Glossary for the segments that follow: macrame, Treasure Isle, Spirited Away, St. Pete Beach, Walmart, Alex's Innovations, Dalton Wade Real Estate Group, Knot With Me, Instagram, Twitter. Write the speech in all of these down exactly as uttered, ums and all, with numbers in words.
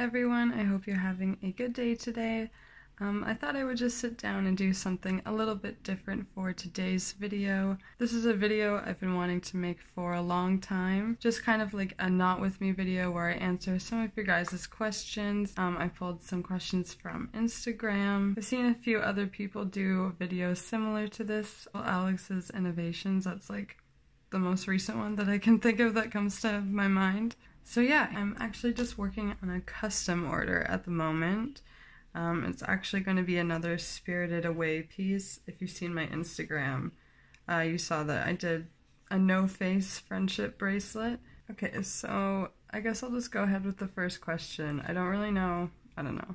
everyone, I hope you're having a good day today. Um, I thought I would just sit down and do something a little bit different for today's video. This is a video I've been wanting to make for a long time, just kind of like a Knot With Me video where I answer some of your guys' questions. Um, I pulled some questions from Instagram. I've seen a few other people do videos similar to this. Alex's Innovations, that's like the most recent one that I can think of that comes to my mind. So yeah, I'm actually just working on a custom order at the moment. Um, it's actually going to be another Spirited Away piece. If you've seen my Instagram, uh, you saw that I did a no-face friendship bracelet. Okay, so I guess I'll just go ahead with the first question. I don't really know. I don't know.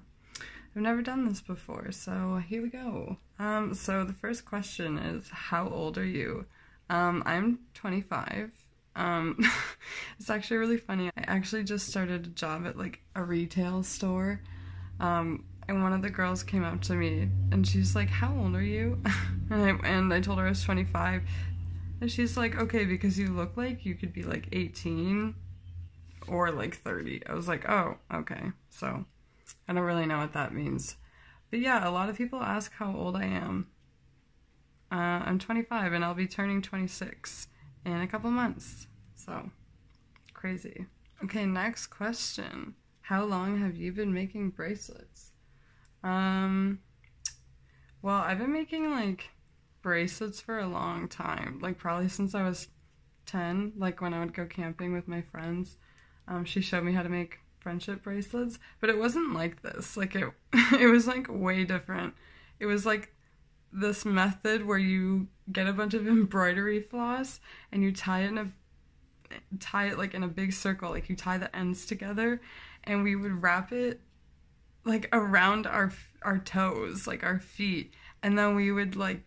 I've never done this before, so here we go. Um, so the first question is, how old are you? Um, I'm twenty-five. Um, it's actually really funny. I actually just started a job at like a retail store. Um, and one of the girls came up to me and she's like, how old are you? and, I, and I told her I was twenty-five, and she's like, okay, because you look like you could be like eighteen or like thirty. I was like, oh, okay, so I don't really know what that means. But yeah, a lot of people ask how old I am. Uh, I'm twenty-five and I'll be turning twenty-six in a couple months, so crazy. Okay, next question. How long have you been making bracelets? Um, well, I've been making, like, bracelets for a long time. Like, probably since I was ten, like, when I would go camping with my friends. Um, she showed me how to make friendship bracelets, but it wasn't like this. Like, it, it was, like, way different. It was, like, this method where you get a bunch of embroidery floss and you tie it in a tie it like in a big circle, like you tie the ends together, and we would wrap it like around our our toes, like our feet, and then we would like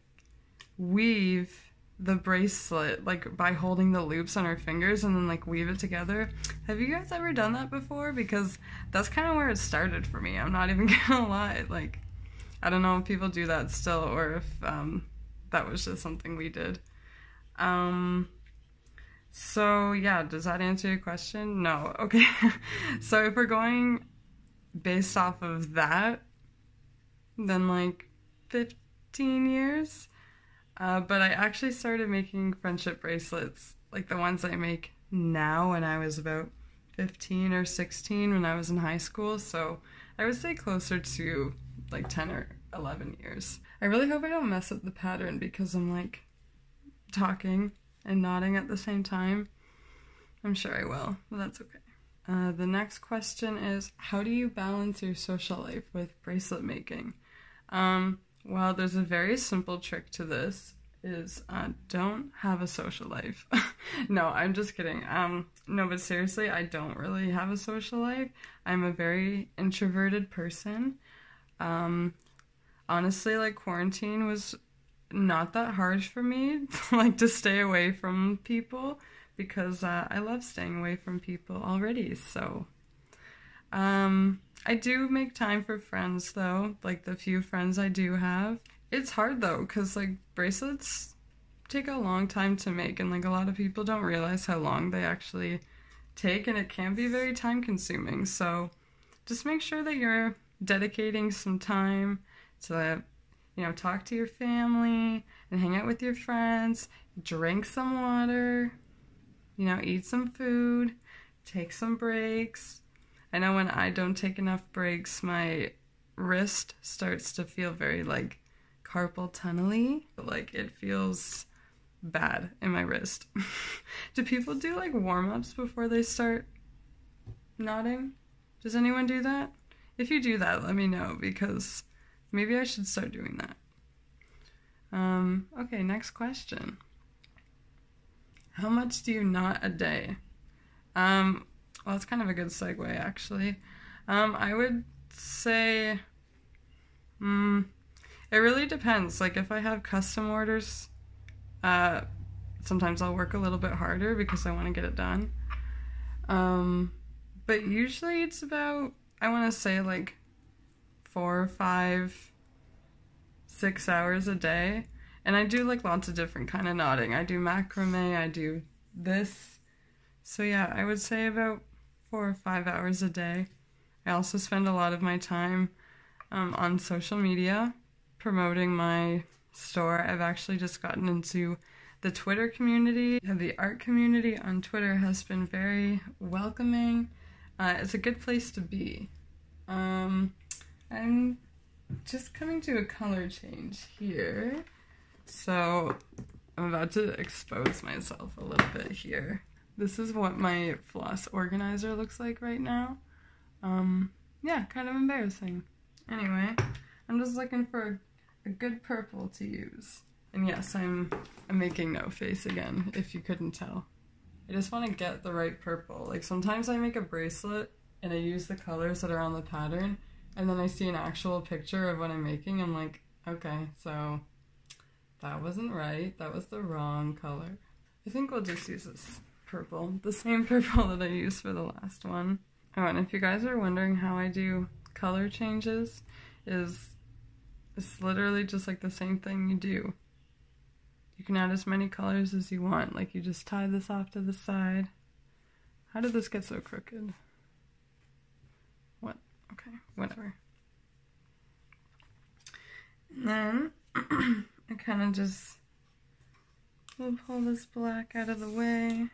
weave the bracelet like by holding the loops on our fingers and then like weave it together. Have you guys ever done that before? Because that's kind of where it started for me. I'm not even gonna lie, like I don't know if people do that still or if um, that was just something we did. um So, yeah, does that answer your question? No. Okay. So if we're going based off of that, then like fifteen years. Uh, but I actually started making friendship bracelets, like the ones I make now, when I was about fifteen or sixteen when I was in high school. So I would say closer to like ten or eleven years. I really hope I don't mess up the pattern because I'm like talking and nodding at the same time. I'm sure I will, but that's okay. Uh, the next question is, how do you balance your social life with bracelet making? Um, well, there's a very simple trick to this, is uh, don't have a social life. No, I'm just kidding. Um, no, but seriously, I don't really have a social life. I'm a very introverted person. Um, honestly, like quarantine was not that hard for me, like to stay away from people, because uh, I love staying away from people already. So um, I do make time for friends though, like the few friends I do have. It's hard though, because like bracelets take a long time to make, and like a lot of people don't realize how long they actually take, and it can be very time consuming. So just make sure that you're dedicating some time to that. You know, talk to your family and hang out with your friends, drink some water, you know, eat some food, take some breaks. I know when I don't take enough breaks, my wrist starts to feel very like carpal tunnel-y. Like it feels bad in my wrist. Do people do like warm-ups before they start knotting? Does anyone do that? If you do that, let me know, because maybe I should start doing that. Um, okay, next question. How much do you knot a day? Um, well, that's kind of a good segue, actually. Um, I would say, mm, it really depends. Like, if I have custom orders, uh, sometimes I'll work a little bit harder because I want to get it done. Um, but usually it's about, I want to say, like, four, five, six hours a day. And I do like lots of different kind of knotting. I do macrame, I do this. So yeah, I would say about four or five hours a day. I also spend a lot of my time um, on social media promoting my store. I've actually just gotten into the Twitter community. The art community on Twitter has been very welcoming. Uh, it's a good place to be. Um, I'm just coming to a color change here. So I'm about to expose myself a little bit here. This is what my floss organizer looks like right now. Um, yeah, kind of embarrassing. Anyway, I'm just looking for a good purple to use. And yes, I'm, I'm making no face again, if you couldn't tell. I just want to get the right purple. Like, sometimes I make a bracelet and I use the colors that are on the pattern, and then I see an actual picture of what I'm making, I'm like, okay, so that wasn't right, that was the wrong color. I think we'll just use this purple, the same purple that I used for the last one. Oh, and if you guys are wondering how I do color changes, is it's literally just like the same thing you do. You can add as many colors as you want, like you just tie this off to the side. How did this get so crooked? What? Okay, whatever. And then, I kind of just will pull this black out of the way.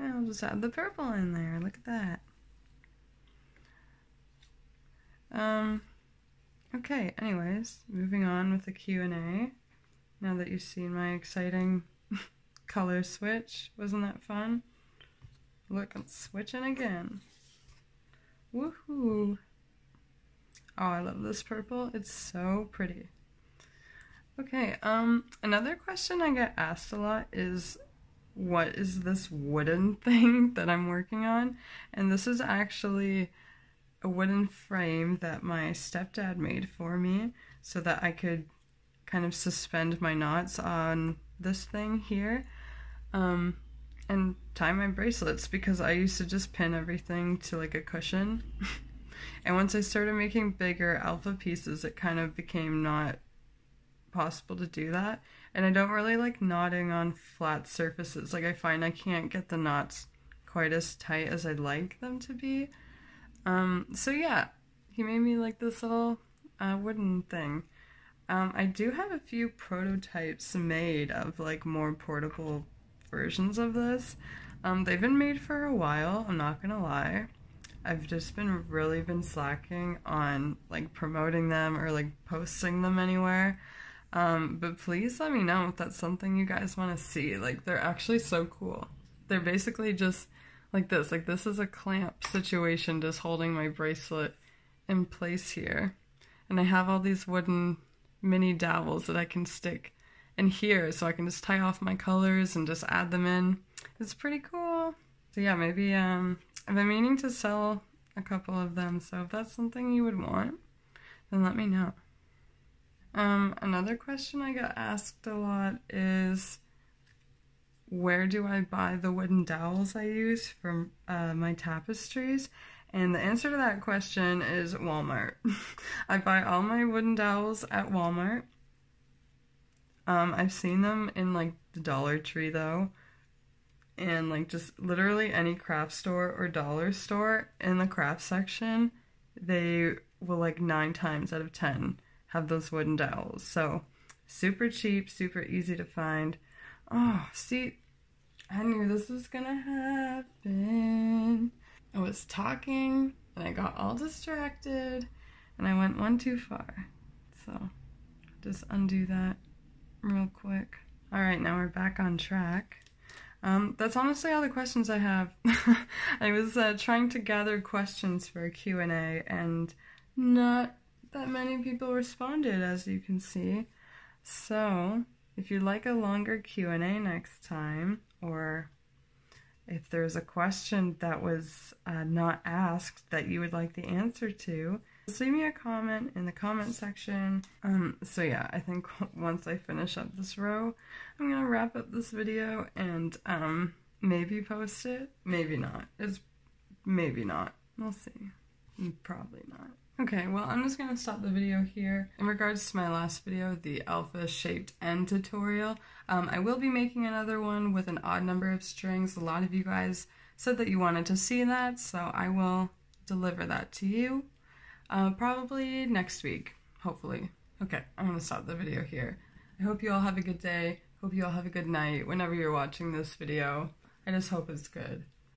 And I'll just add the purple in there, look at that. Um, okay, anyways, moving on with the Q and A. Now that you've seen my exciting color switch, wasn't that fun? Look, I'm switching again. Woohoo! Oh, I love this purple. It's so pretty. Okay, um, another question I get asked a lot is, what is this wooden thing that I'm working on? And this is actually a wooden frame that my stepdad made for me so that I could kind of suspend my knots on this thing here um, and tie my bracelets, because I used to just pin everything to like a cushion. And once I started making bigger alpha pieces, it kind of became not possible to do that. And I don't really like knotting on flat surfaces. Like, I find I can't get the knots quite as tight as I'd like them to be. Um, so yeah, he made me like this little uh, wooden thing. Um, I do have a few prototypes made of like more portable versions of this. Um, they've been made for a while, I'm not gonna lie. I've just been really been slacking on like promoting them or like posting them anywhere. Um, but please let me know if that's something you guys want to see. Like, they're actually so cool. They're basically just like this, like this is a clamp situation just holding my bracelet in place here. And I have all these wooden mini dowels that I can stick in here, so I can just tie off my colors and just add them in. It's pretty cool. So yeah, maybe um, I've been meaning to sell a couple of them, so if that's something you would want, then let me know. Um, another question I got asked a lot is, where do I buy the wooden dowels I use for uh, my tapestries? And the answer to that question is Walmart. I buy all my wooden dowels at Walmart. Um, I've seen them in like the Dollar Tree though, and like just literally any craft store or dollar store. In the craft section, they will like nine times out of ten have those wooden dowels. So super cheap, super easy to find. Oh, see, I knew this was gonna happen. I was talking, and I got all distracted, and I went one too far. So, just undo that real quick. Alright, now we're back on track. Um, that's honestly all the questions I have. I was uh, trying to gather questions for a Q and A, and not that many people responded, as you can see. So, if you'd like a longer Q and A next time, or if there's a question that was uh, not asked that you would like the answer to, just leave me a comment in the comment section. Um, so yeah, I think once I finish up this row, I'm gonna wrap up this video and um, maybe post it, maybe not. It's maybe not. We'll see. Probably not. Okay, well, I'm just gonna stop the video here. In regards to my last video, the alpha shaped end tutorial, um, I will be making another one with an odd number of strings. A lot of you guys said that you wanted to see that, so I will deliver that to you uh, probably next week, hopefully. Okay, I'm gonna stop the video here. I hope you all have a good day. Hope you all have a good night whenever you're watching this video. I just hope it's good.